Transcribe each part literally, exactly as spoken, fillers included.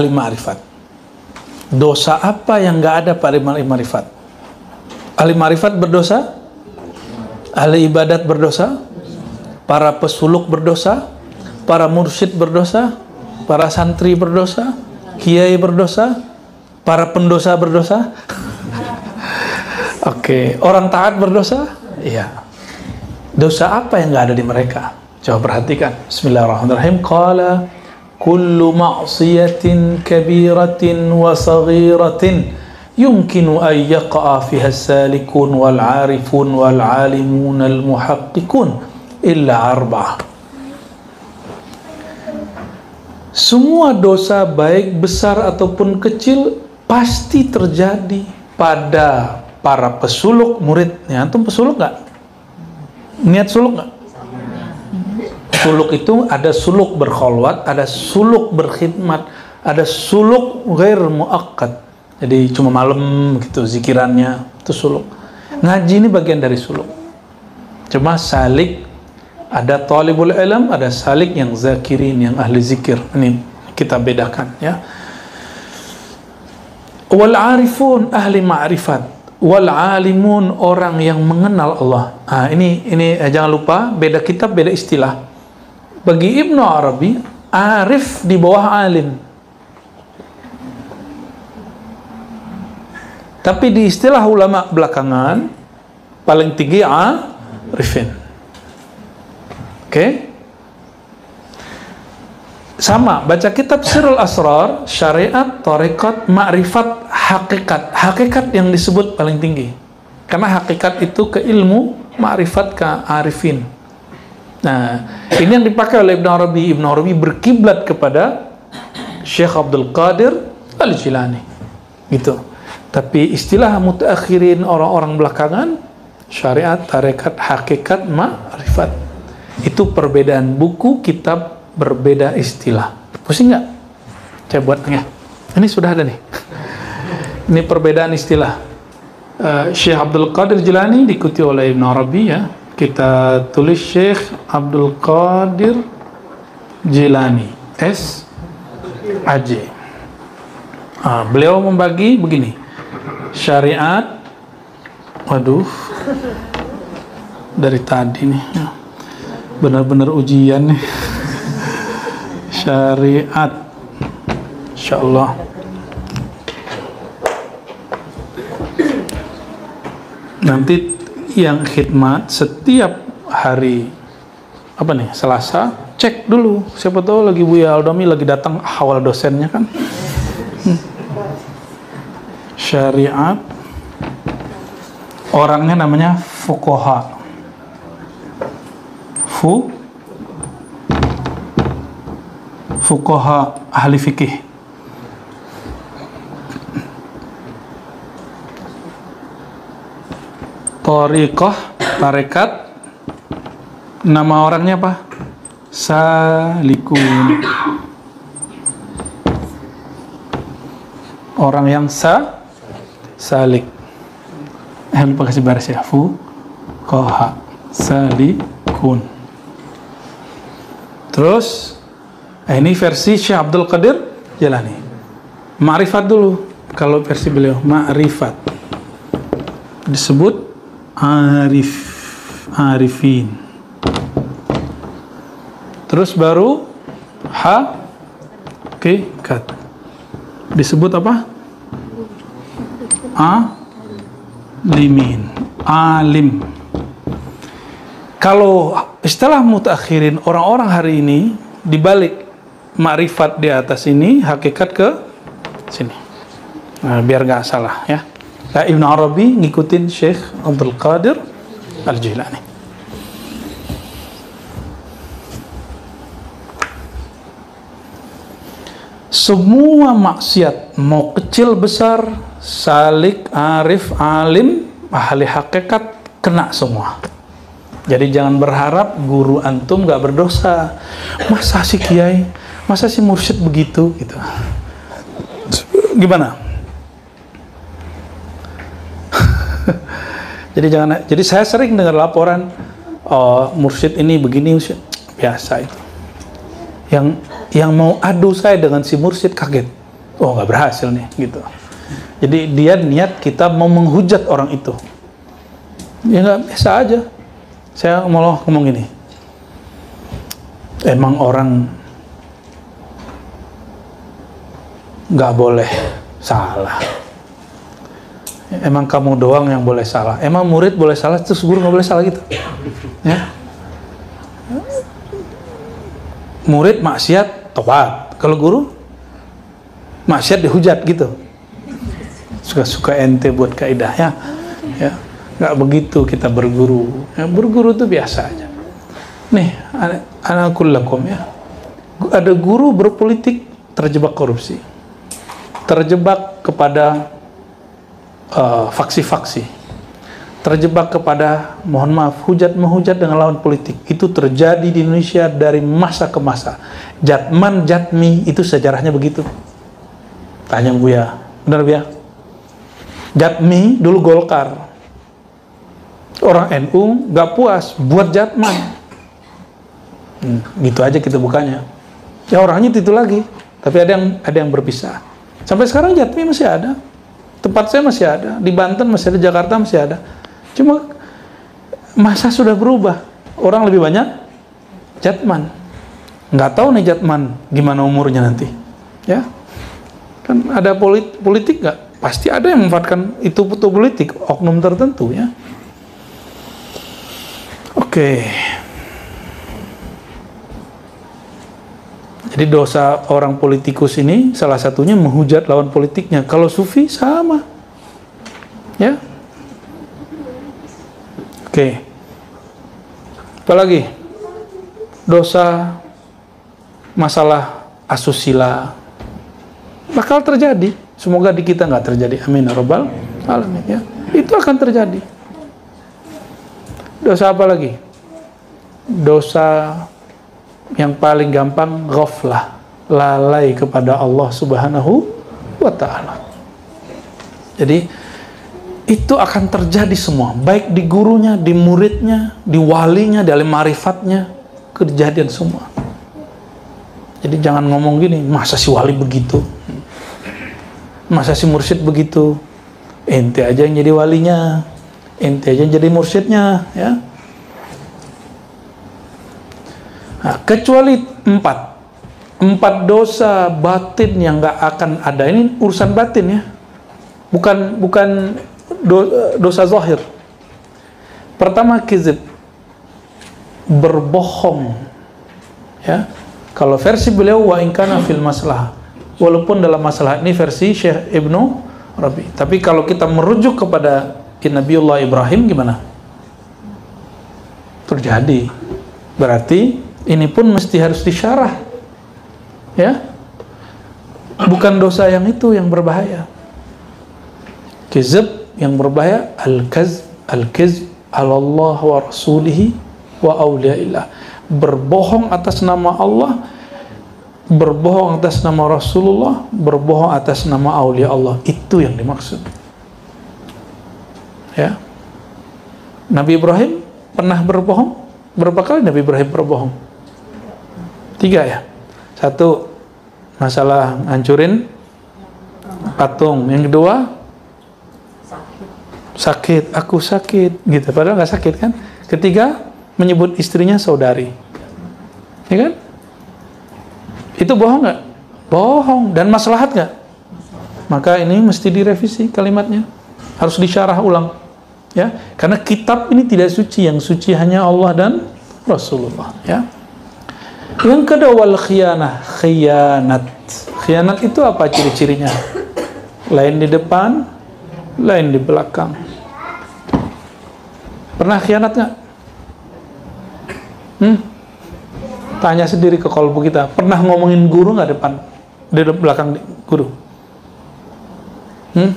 Alim Ma'rifat. Dosa apa yang nggak ada pada Alim Ma'rifat? Alim Ma'rifat berdosa? Ahli ibadat berdosa? Para pesuluk berdosa? Para mursyid berdosa? Para santri berdosa? Kiai berdosa? Para pendosa berdosa? Oke, okay. Orang taat berdosa? Iya. Dosa apa yang nggak ada di mereka? Coba perhatikan. Bismillahirrahmanirrahim. Qala kullu ma'siyatin kabiratin wa saghiratin yumkinu ay yaqa'a fiha as-salikun wal 'arifun wal 'alimun al muhaqqiqun illa arba'ah. Semua dosa baik besar ataupun kecil pasti terjadi pada para pesuluk muridnya. Antum pesuluk nggak? Niat suluk nggak? Suluk itu ada suluk berkholwat, ada suluk berkhidmat, ada suluk ghair muakkad. Jadi cuma malam gitu zikirannya, itu suluk. Ngaji ini bagian dari suluk. Cuma salik, ada talibul ilm, ada salik yang zakirin, yang ahli zikir. Ini kita bedakan ya. Wal arifun ahli ma'rifat. Wal alimun orang yang mengenal Allah. Nah, ini ini jangan lupa beda kitab beda istilah. Bagi Ibnu Arabi, arif di bawah alim. Tapi di istilah ulama belakangan paling tinggi arifin. Oke? Okay? Sama, baca kitab Sirul Asrar, syariat, tarekat, ma'rifat, hakikat. Hakikat yang disebut paling tinggi. Karena hakikat itu ke ilmu, ma'rifat ke arifin. Nah, ini yang dipakai oleh Ibnu Arabi. Ibnu Arabi berkiblat kepada Syekh Abdul Qadir Al-Jilani. Gitu. Tapi istilah mutakhirin orang-orang belakangan, syariat, tarekat, hakikat, ma'rifat. Itu perbedaan buku, kitab, berbeda istilah. Pusing nggak? Saya buat tengah. Ini sudah ada nih. Ini perbedaan istilah. uh, Syekh Abdul Qadir Jilani diikuti oleh Ibnu Arabi ya. Kita tulis Syekh Abdul Qadir Jilani S A J. uh, Beliau membagi begini. Syariat. Waduh, dari tadi nih benar-benar ujian nih. Syariat, insyaallah. Nanti yang khidmat setiap hari apa nih Selasa, cek dulu. Siapa tahu lagi Buya Al-Doumi lagi datang awal dosennya kan. Hmm. Syariat, orangnya namanya fuqaha. Fu fuqaha ahli fikih. Tariqah tarekat, nama orangnya apa? Salikun, orang yang sa salik. Eh lupa kasih baris ya. Fuqaha salikun. Terus eh, ini versi Syekh Abdul Qadir Jilani. Ma'rifat dulu. Kalau versi beliau ma'rifat disebut arif, arifin. Terus baru hakikat disebut apa? Alimin, alim. Kalau istilah mutakhirin orang-orang hari ini dibalik. Ma'rifat di atas ini, hakikat ke sini. Nah, biar nggak salah ya. Nah, Ibnu Arabi ngikutin Syekh Abdul Qadir Al-Jilani. Semua maksiat mau kecil besar, salik, arif, alim, ahli hakikat kena semua. Jadi jangan berharap guru antum nggak berdosa. Masa si kiai, masa si mursyid begitu gitu. Gimana? Jadi jangan. Jadi saya sering dengar laporan, oh, mursyid ini begini, mursyid. Biasa itu. Yang yang mau adu saya dengan si mursyid kaget. oh nggak berhasil nih gitu. Jadi dia niat kita mau menghujat orang itu, ya nggak biasa aja. Saya malah ngomong gini, emang orang nggak boleh salah, emang kamu doang yang boleh salah, emang murid boleh salah terus guru nggak boleh salah gitu ya. Murid maksiat tobat, kalau guru maksiat dihujat gitu, suka-suka ente buat kaidahnya ya. Nggak begitu kita berguru ya, berguru itu biasa aja nih. Anakul lakum ya, ada guru berpolitik terjebak korupsi, terjebak kepada faksi-faksi, uh, terjebak kepada, mohon maaf, hujat-menghujat dengan lawan politik. Itu terjadi di Indonesia dari masa ke masa. Jatman, jatmi, itu sejarahnya begitu. Tanya Buya, benar Buya? Jatmi dulu Golkar. Orang N U gak puas, buat jatman. Hmm, gitu aja kita bukanya. Ya orangnya itu lagi, tapi ada yang ada yang berpisah. Sampai sekarang jatmi masih ada. Tempat saya masih ada, di Banten masih ada, Jakarta masih ada. Cuma masa sudah berubah, orang lebih banyak jatman. Nggak tahu nih jatman gimana umurnya nanti ya kan. Ada polit politik nggak, pasti ada yang memanfaatkan itu, putu politik oknum tertentu ya. Oke, jadi dosa orang politikus ini salah satunya menghujat lawan politiknya. Kalau sufi sama ya. Oke, apalagi dosa masalah asusila bakal terjadi. Semoga di kita nggak terjadi, amin ya robbal alamin ya. Itu akan terjadi. Dosa apa lagi? Dosa yang paling gampang, ghaflah, lalai kepada Allah subhanahu wa ta'ala. Jadi itu akan terjadi semua, baik di gurunya, di muridnya, di walinya, di alim ma'rifatnya, kejadian semua. Jadi jangan ngomong gini, masa si wali begitu, masa si mursyid begitu, ente aja yang jadi walinya, ente aja yang jadi mursyidnya ya. Nah, kecuali empat empat dosa batin yang nggak akan ada. Ini urusan batin ya, bukan bukan do, dosa zahir. Pertama kizib, berbohong ya. Kalau versi beliau wa in kana fil masalah, walaupun dalam masalah ini versi Syekh Ibnu Arabi. Tapi kalau kita merujuk kepada Nabiullah Ibrahim gimana? Terjadi. Berarti ini pun mesti harus disyarah ya, bukan dosa yang itu yang berbahaya. Kizib yang berbahaya, al-kazb, al-kizb ala Allah wa rasulihi wa awliyaillah, berbohong atas nama Allah, berbohong atas nama Rasulullah, berbohong atas nama awliya Allah. Itu yang dimaksud ya. Nabi Ibrahim pernah berbohong. Berapa kali Nabi Ibrahim berbohong? Tiga ya. Satu, masalah hancurin patung. Yang kedua, sakit, aku sakit gitu, padahal nggak sakit kan. Ketiga, menyebut istrinya saudari, ya kan? Itu bohong nggak? Bohong. Dan maslahat nggak? Maka ini mesti direvisi kalimatnya, harus disyarah ulang ya, karena kitab ini tidak suci, yang suci hanya Allah dan Rasulullah ya. Yang kedua, wal khiyanah, khiyanat. Khiyanat itu apa ciri-cirinya? Lain di depan, lain di belakang. Pernah khiyanat nggak? Hmm? Tanya sendiri ke kolbu kita. Pernah ngomongin guru nggak depan, di belakang guru? Hmm?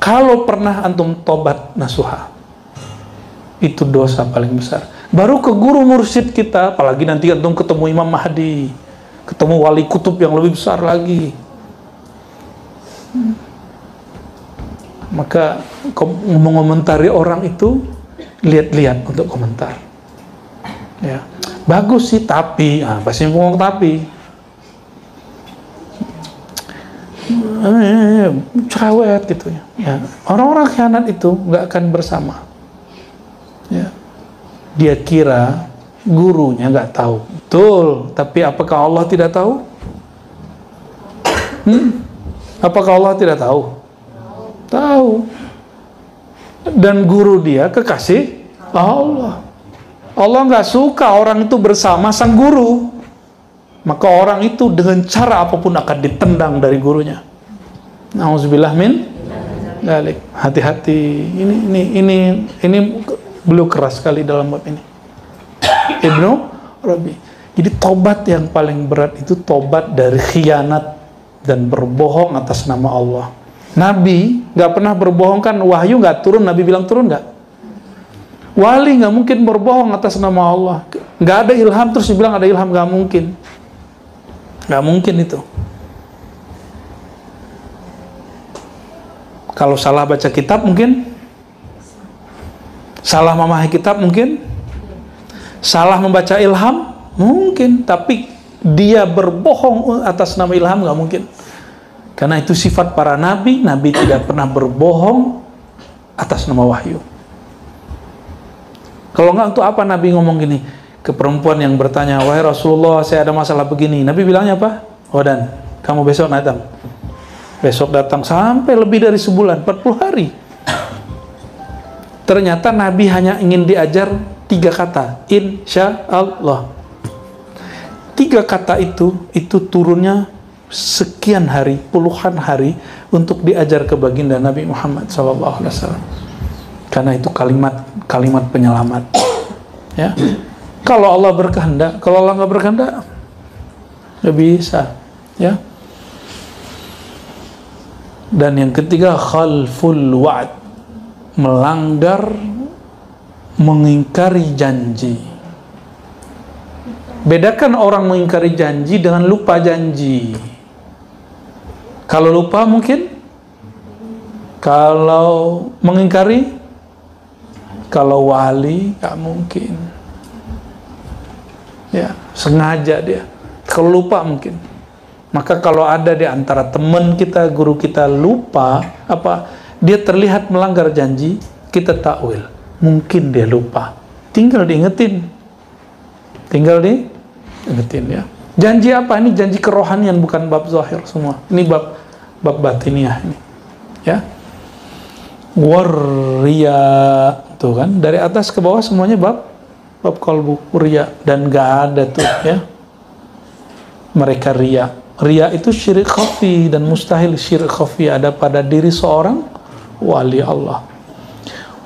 Kalau pernah antum tobat nasuha, itu dosa paling besar. Baru ke guru mursyid kita, apalagi nanti antum ketemu Imam Mahdi, ketemu wali kutub yang lebih besar lagi. Maka mengomentari orang itu lihat-lihat untuk komentar. Ya, bagus sih tapi, ah, pasti ngomong tapi. cerewet gitu ya. Ya. Orang-orang khianat itu nggak akan bersama. Ya. Dia kira gurunya nggak tahu. Betul, tapi apakah Allah tidak tahu? Hmm? Apakah Allah tidak tahu? Tahu. Dan guru dia kekasih Allah. Allah nggak suka orang itu bersama sang guru. Maka orang itu dengan cara apapun akan ditendang dari gurunya. Nauzubillah min dzalik. Hati-hati. Ini ini ini ini beliau keras sekali dalam bab ini. Ibnu Arabi. Jadi tobat yang paling berat itu tobat dari khianat dan berbohong atas nama Allah. Nabi nggak pernah berbohong kan? Wahyu nggak turun, Nabi bilang turun nggak? Wali nggak mungkin berbohong atas nama Allah. Nggak ada ilham terus dibilang ada ilham, nggak mungkin. Nggak mungkin itu. Kalau salah baca kitab mungkin, salah memahami kitab mungkin, salah membaca ilham mungkin, tapi dia berbohong atas nama ilham nggak mungkin. Karena itu sifat para nabi, nabi tidak pernah berbohong atas nama wahyu. Kalau enggak, untuk apa Nabi ngomong gini? Ke perempuan yang bertanya, wahai Rasulullah, saya ada masalah begini. Nabi bilangnya apa? Oh dan, kamu besok datang. Besok datang sampai lebih dari sebulan, empat puluh hari. Ternyata Nabi hanya ingin diajar tiga kata. Insya Allah. Tiga kata itu, itu turunnya sekian hari, puluhan hari, untuk diajar ke baginda Nabi Muhammad shallallahu alaihi wasallam. Karena itu kalimat kalimat penyelamat. Ya. Kalau Allah berkehendak, kalau Allah nggak berkehendak, nggak bisa. Ya. Dan yang ketiga, khalful wa'd, melanggar, mengingkari janji. Bedakan orang mengingkari janji dengan lupa janji. Kalau lupa mungkin, kalau mengingkari. Kalau wali, nggak mungkin. Ya, sengaja dia. Kalau lupa mungkin. Maka kalau ada di antara teman kita, guru kita lupa, apa dia terlihat melanggar janji, kita takwil. Mungkin dia lupa. Tinggal diingetin. Tinggal diingetin ya. Janji apa? Ini janji kerohanian, bukan bab zahir semua. Ini bab bab batiniah ini. Ya. Warriya tuh kan, dari atas ke bawah semuanya bab bab qalbu riya, dan gak ada tuh ya mereka riya. Riya itu syirik khafi, dan mustahil syirik khafi ada pada diri seorang wali Allah.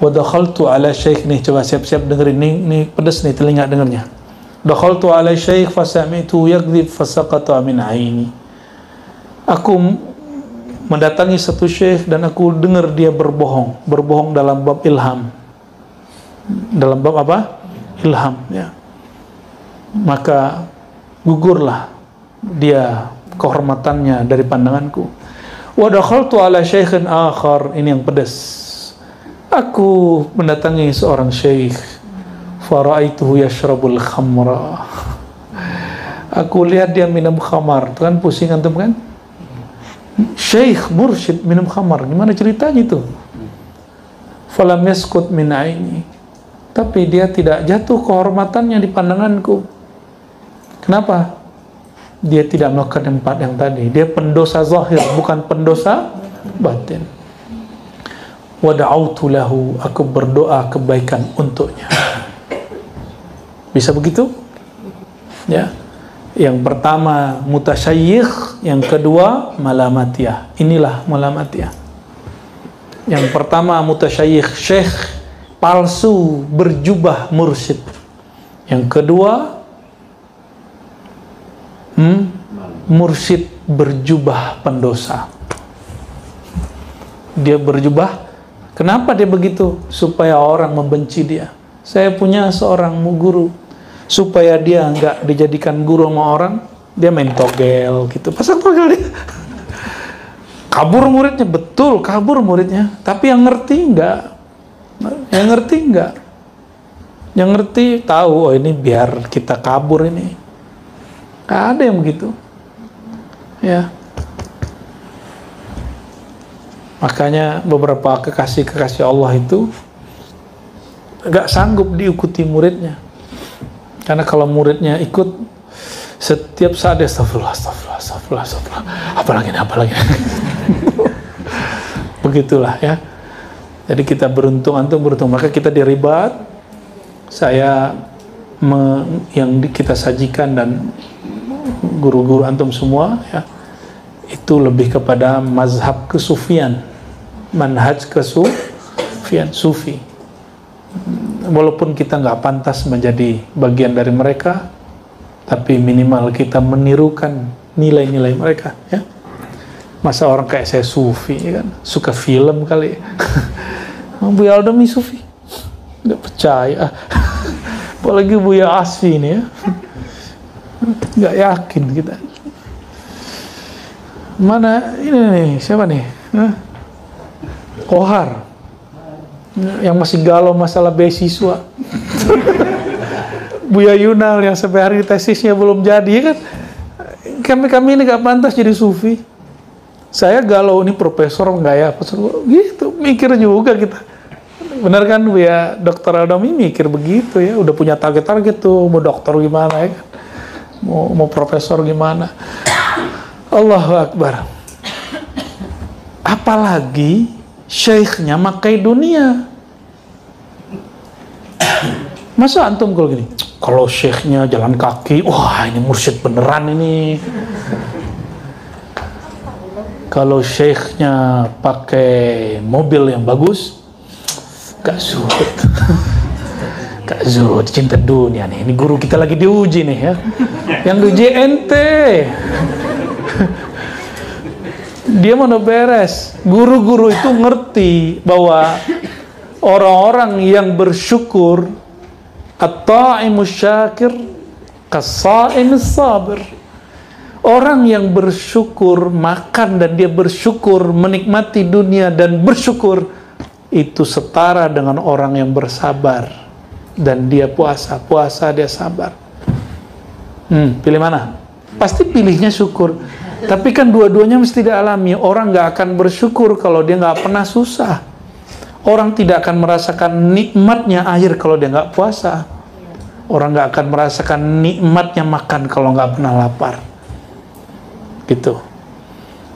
Wa dakhaltu ala syekh, nih coba siap-siap dengerin nih, nih pedes nih telinga dengernya. Dakhaltu ala syekh fasamitu yakdzib fasaqata min aini. Aku mendatangi satu syekh dan aku dengar dia berbohong, berbohong dalam bab ilham. Dalam bab apa? Ilham, ya. Maka gugurlah dia kehormatannya dari pandanganku. Wa dakhaltu ala syaikhin akhar, ini yang pedas. Aku mendatangi seorang syekh, faraaituhu yashrabul khamra. Aku lihat dia minum khamar, kan pusing antum kan? Syekh mursyid minum khamar, gimana ceritanya itu? Falam yaskut min aini, tapi dia tidak jatuh kehormatannya di pandanganku. Kenapa? Dia tidak melakukan empat yang tadi. Dia pendosa zahir, bukan pendosa batin. Wada'autu lahu, aku berdoa kebaikan untuknya. Bisa begitu? Ya. Yang pertama mutasyayyikh, yang kedua malamatiyah. Inilah malamatiyah. Yang pertama mutasyayikh, syekh palsu berjubah mursyid. Yang kedua hmm, mursyid berjubah pendosa. Dia berjubah. Kenapa dia begitu? Supaya orang membenci dia. Saya punya seorang guru, supaya dia nggak dijadikan guru sama orang, dia main togel gitu. Pasang togel dia. Kabur muridnya, betul kabur muridnya. Tapi yang ngerti nggak, yang ngerti nggak, yang ngerti tahu. Oh ini biar kita kabur ini. Nggak ada yang begitu. Ya. Makanya beberapa kekasih-kekasih Allah itu nggak sanggup diikuti muridnya. Karena kalau muridnya ikut, setiap saat dia astagfirullah, astagfirullah, astagfirullah, astagfirullah. Apalagi ini, apalagi ini. Begitulah ya. Jadi kita beruntung, antum beruntung. Maka kita diribat, saya me, yang kita sajikan dan guru-guru antum semua ya, itu lebih kepada mazhab kesufian, manhaj kesufian, sufi. Walaupun kita nggak pantas menjadi bagian dari mereka, tapi minimal kita menirukan nilai-nilai mereka. Ya. Masa orang kayak saya sufi, ya kan? Suka film kali. Buya Al-Doumi sufi, nggak percaya. Apalagi Buya Asfi ini ya, nggak yakin kita. Mana ini nih, siapa nih? Hah? Kohar yang masih galau masalah beasiswa. Buya Yunal yang sampai hari tesisnya belum jadi kan. Kami-kami ini gak pantas jadi sufi. Saya galau ini profesor nggak ya, profesor gitu, mikir juga kita. Benar kan Buya Dokter Al-Doumi mikir begitu ya, udah punya target-target tuh, mau dokter gimana ya kan. Mau, mau profesor gimana. Allahu Akbar. Apalagi syekhnya makai dunia. Masa antum kalau gini, kalau syekhnya jalan kaki, wah ini mursyid beneran ini. Kalau syekhnya pakai mobil yang bagus, gak zuhud. Gak zuhud, cinta dunia nih. Ini guru kita lagi diuji nih ya. Yang diuji ente. Dia mau beres. Guru-guru itu ngerti bahwa orang-orang yang bersyukur, at-ta'imus syakir kas-sa'imis sabir. Orang yang bersyukur makan dan dia bersyukur menikmati dunia dan bersyukur, itu setara dengan orang yang bersabar dan dia puasa, puasa dia sabar. Hmm, pilih mana? Pasti pilihnya syukur. Tapi kan dua-duanya mesti dialami. Orang nggak akan bersyukur kalau dia nggak pernah susah. Orang tidak akan merasakan nikmatnya air kalau dia nggak puasa. Orang nggak akan merasakan nikmatnya makan kalau nggak pernah lapar. Gitu.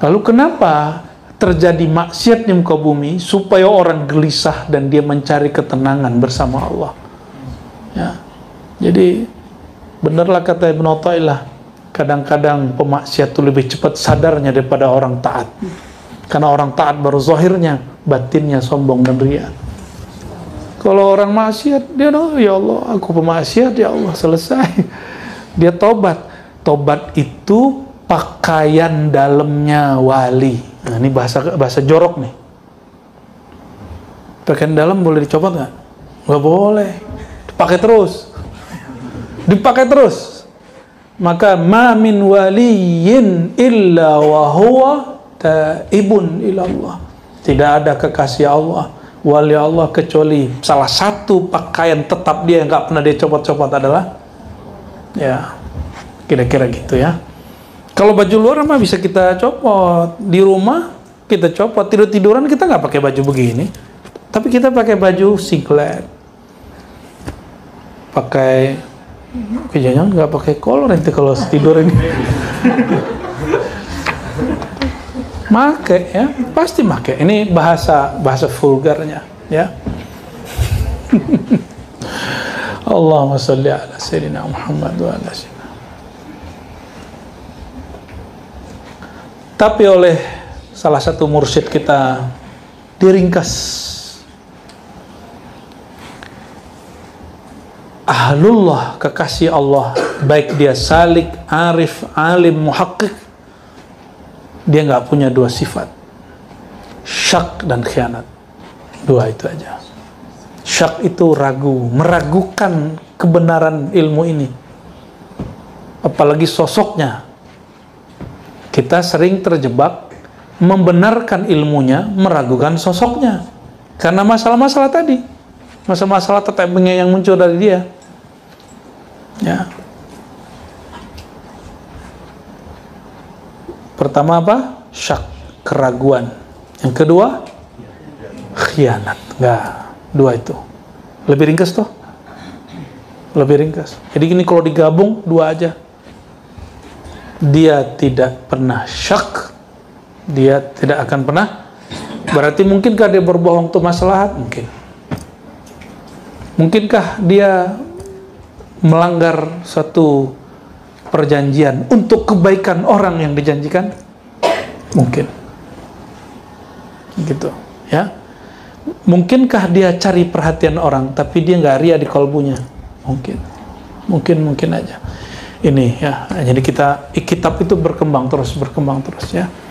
Lalu kenapa terjadi maksiat di muka bumi? Supaya orang gelisah dan dia mencari ketenangan bersama Allah. Ya. Jadi benarlah kata Ibn Athaillah, kadang-kadang pemaksiat itu lebih cepat sadarnya daripada orang taat. Karena orang taat baru zahirnya, batinnya sombong dan ria. Kalau orang maksiat, dia oh, ya Allah, aku pemaksiat, ya Allah, selesai. Dia tobat. Tobat itu pakaian dalamnya wali. Nah, ini bahasa bahasa jorok nih. Pakaian dalam boleh dicopot nggak? Nggak boleh. Dipakai terus. Dipakai terus. Maka ma min waliyin illa wa huwa taibun ilallah. Tidak ada kekasih Allah, wali Allah, kecuali salah satu pakaian tetap dia yang nggak pernah dia copot-copot adalah, ya kira-kira gitu ya. Kalau baju luar mah bisa kita copot, di rumah kita copot, tidur-tiduran kita nggak pakai baju begini, tapi kita pakai baju singlet, pakai jangan nggak pakai kolor nanti kalau tidur ini. Make ya, pasti make. Ini bahasa bahasa vulgarnya ya. Allahumma sholli ala sayyidina Muhammad wa ala sayyidina. Tapi oleh salah satu mursyid kita diringkas, ahlullah, kekasih Allah, baik dia salik, arif, alim, muhakkik, dia nggak punya dua sifat, syak dan khianat. Dua itu aja. Syak itu ragu, meragukan kebenaran ilmu ini, apalagi sosoknya. Kita sering terjebak membenarkan ilmunya, meragukan sosoknya, karena masalah-masalah tadi, masalah-masalah tetembengnya yang muncul dari dia. Ya. Pertama apa? Syak, keraguan. Yang kedua, khianat. Nggak, dua itu. Lebih ringkas tuh. Lebih ringkas. Jadi ini kalau digabung, dua aja. Dia tidak pernah syak. Dia tidak akan pernah. Berarti mungkinkah dia berbohong tuh maslahat? Mungkin. Mungkinkah dia melanggar satu perjanjian untuk kebaikan orang yang dijanjikan? Mungkin. Gitu, ya. Mungkinkah dia cari perhatian orang tapi dia nggak ria di kalbunya? Mungkin, mungkin, mungkin aja. Ini ya. Jadi kita kitab itu berkembang terus, berkembang terus ya.